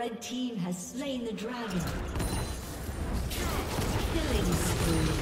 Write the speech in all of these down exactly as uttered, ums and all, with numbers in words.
Red team has slain the dragon. Killing spree.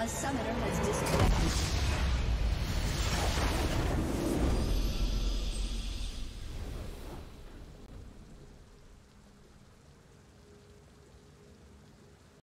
A summoner has disconnected.